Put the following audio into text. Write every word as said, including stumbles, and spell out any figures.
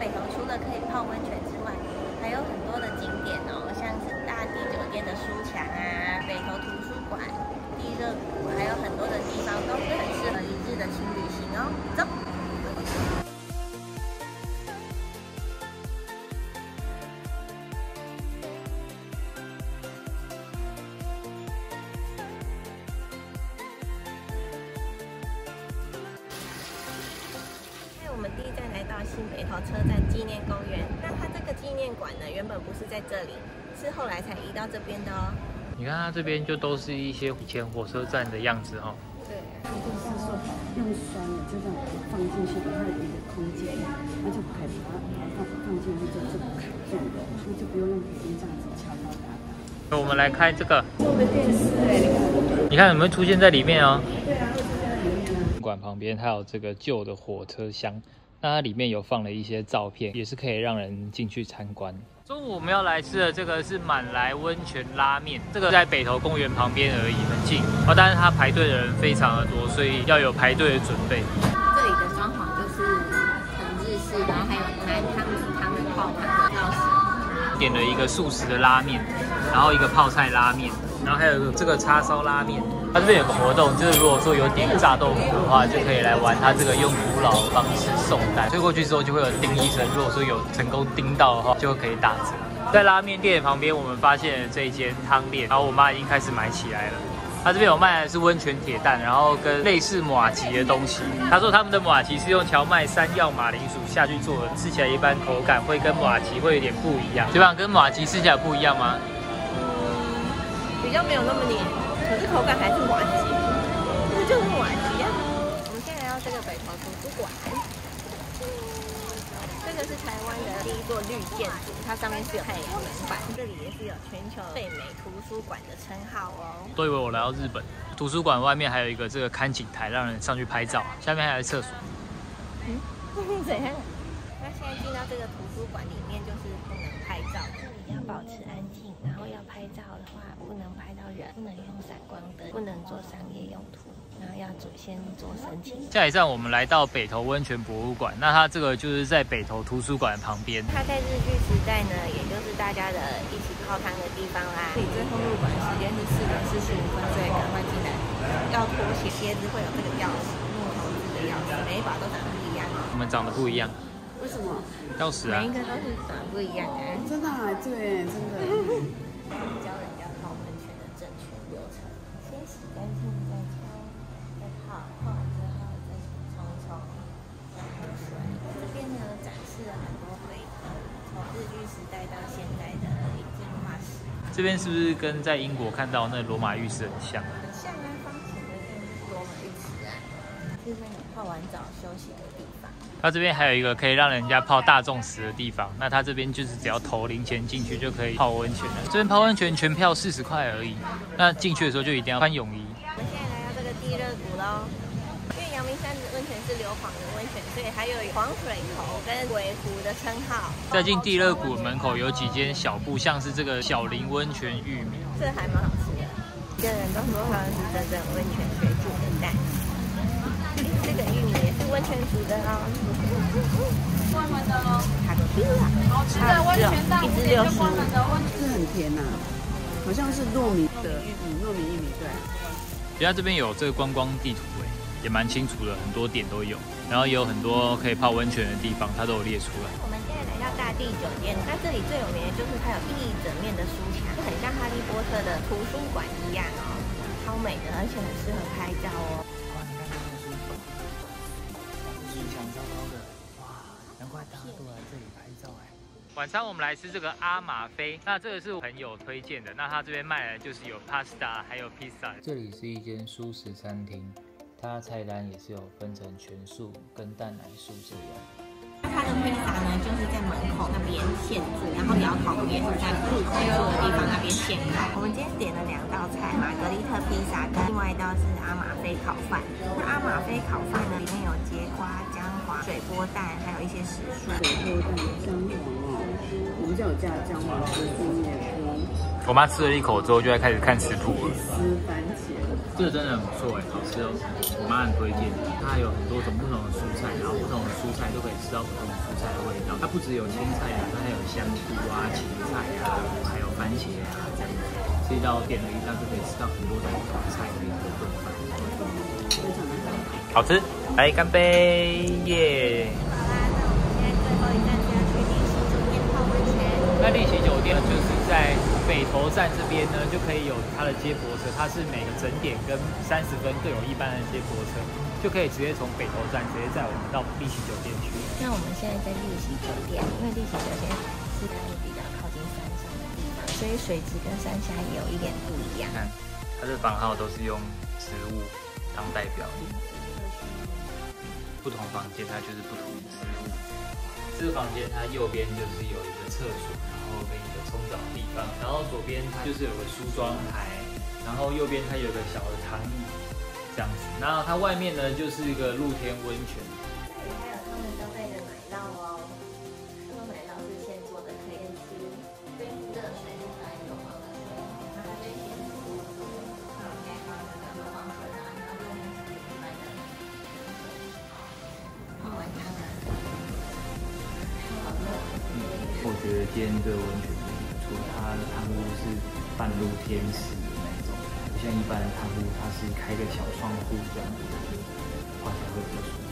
北投除了可以泡温泉之外，还有很多的景点哦，像是大地酒店的书墙啊、北投图书馆、地热谷，还有很多的地方都是很适合一日的轻旅行哦。走。 我们第一站来到新北投车站纪念公园，那它这个纪念馆呢，原本不是在这里，是后来才移到这边的哦。你看它这边就都是一些以前火车站的样子哦。对，它就是说用酸的这种放进去的，它有一个空间，它就可以把它放进去，就是卡住的，所以就不用用皮筋这样子敲敲打打。我们来开这个，我们电视哎，你看有没有出现在里面哦？对啊。 馆旁边它有这个旧的火车厢，那它里面有放了一些照片，也是可以让人进去参观。中午我们要来吃的这个是满来温泉拉面，这个在北投公园旁边而已，很近哦。但是它排队的人非常的多，所以要有排队的准备。这里的装潢就是很日式，然后还有南汤是汤的泡法的料食。点了一个素食的拉面，然后一个泡菜拉面。 然后还有这个叉烧拉面，它这边有个活动，就是如果说有点炸豆腐的话，就可以来玩它这个用古老方式送单，推过去之后就会有叮一声，如果说有成功叮到的话，就可以打折。在拉面店旁边，我们发现了这一间汤店，然后我妈已经开始买起来了。它这边有卖的是温泉铁蛋，然后跟类似麻糬的东西。她说他们的麻糬是用荞麦、山药、马铃薯下去做的，吃起来一般口感会跟麻糬会有点不一样。对吧？跟麻糬吃起来不一样吗？ 比较没有那么黏，可是口感还是麻糬，这就是麻糬啊。我们现在来到这个北投图书馆，这个是台湾的第一座绿建筑，它上面是有太阳能板，这里也是有全球最美图书馆的称号哦。都以为我来到日本，图书馆外面还有一个这个看景台，让人上去拍照，下面还有厕所。嗯，怎样？那现在进到这个图书馆里面，就是不能拍照的，你要保持安静，然后要拍照的话。 不能拍到人，不能用闪光灯，不能做商业用途，然后要先做申请。下一站我们来到北投温泉博物馆，那它这个就是在北投图书馆旁边。它在日据时代呢，也就是大家的一起泡汤的地方啦。这里最后入馆时间是四点四十五分，所以赶快进来。要脱鞋，鞋子会有这个钥匙，木头制的钥匙，每一把都长得不一样。我们长得不一样，为什么？钥匙啊，每一个都是长得不一样啊。真的啊，对，真的。教人家。 干净再敲，再泡，泡完之后再冲冲，然后水。这边呢展示了很多回忆，从日据时代到现在的一进化史。这边是不是跟在英国看到那罗马浴室很像？很像啊，方形的跟罗马浴室啊。这边有泡完澡休息的地方。它这边还有一个可以让人家泡大众池的地方，那它这边就是只要投零钱进去就可以泡温泉了。这边泡温泉全票四十块而已，那进去的时候就一定要穿泳衣。 我们现在来到这个地热谷喽，因为阳明山的温泉是硫磺的温泉，所以还有黄水头跟鬼湖的称号。在进地热谷门口有几间小铺，像是这个小林温泉玉米，这还蛮好吃的。一个人都说它是真正温泉水煮的蛋，这个玉米也是温泉煮的哦。关门的喽，好吃啊！好吃的温泉蛋，一只六十，是很甜呐，好像是糯米的玉米，糯米玉米对。 人家这边有这个观光地图哎，也蛮清楚的，很多点都有，然后也有很多可以泡温泉的地方，它都有列出来。我们现在来到大地酒店，它这里最有名的就是它有一整面的书墙，就很像哈利波特的图书馆一样哦，超美的，而且很适合拍照哦。哇，你看这个书墙，书墙高高的，哇，难怪大家都来这里拍照哎。 晚餐我们来吃这个阿玛菲，那这个是朋友推荐的，那他这边卖的就是有 pasta 还有 pizza。这里是一间素食餐厅，它菜单也是有分成全素跟蛋奶素这样。它的披萨呢就是在门口那边现制，然后窑烤炉也是在入口处的地方那边现烤。我们今天点了两道菜，玛格丽特披萨跟另外一道是阿玛菲烤饭。那阿玛菲烤饭呢里面有节瓜、姜。花、水波蛋，还有一些时蔬。水波蛋、姜黄哦，我们家有加姜黄吃素面包。我妈吃了一口之后，就在开始看食谱了。吃番茄，这个真的很不错哎，好吃哦！我妈很推荐，它有很多种不同的蔬菜，然后不同的蔬菜都可以吃到不同的蔬菜的味道。它不只有青菜啊，它还有香菇啊、芹菜啊，还有番茄啊这样子。 这道点了一道就可以吃到很多种菜的一个炖饭，好吃，来干杯，耶！好啦，那我们现在最后一站是要去丽禧酒店泡温泉。那丽禧酒店就是在北投站这边呢，就可以有它的接驳车，它是每个整点跟三十分各有一班的接驳车，就可以直接从北投站直接载我们到丽禧酒店去。那我们现在在丽禧酒店，因为丽禧酒店是它的比较靠近山上的地方，所以水质跟山下也有一点不一样。看，它的房号都是用植物当代表，不同房间它就是不同的植物。这个房间它右边就是有一个厕所，然后跟一个冲澡的地方，然后左边它就是有个梳妆台，然后右边它有个小的躺椅这样子。然后它外面呢就是一个露天温泉。 觉得今天这个温泉很不错，它的汤屋是半露天式的那种，不像一般的汤屋，它是开个小窗户这样子，泡起来会比较舒服。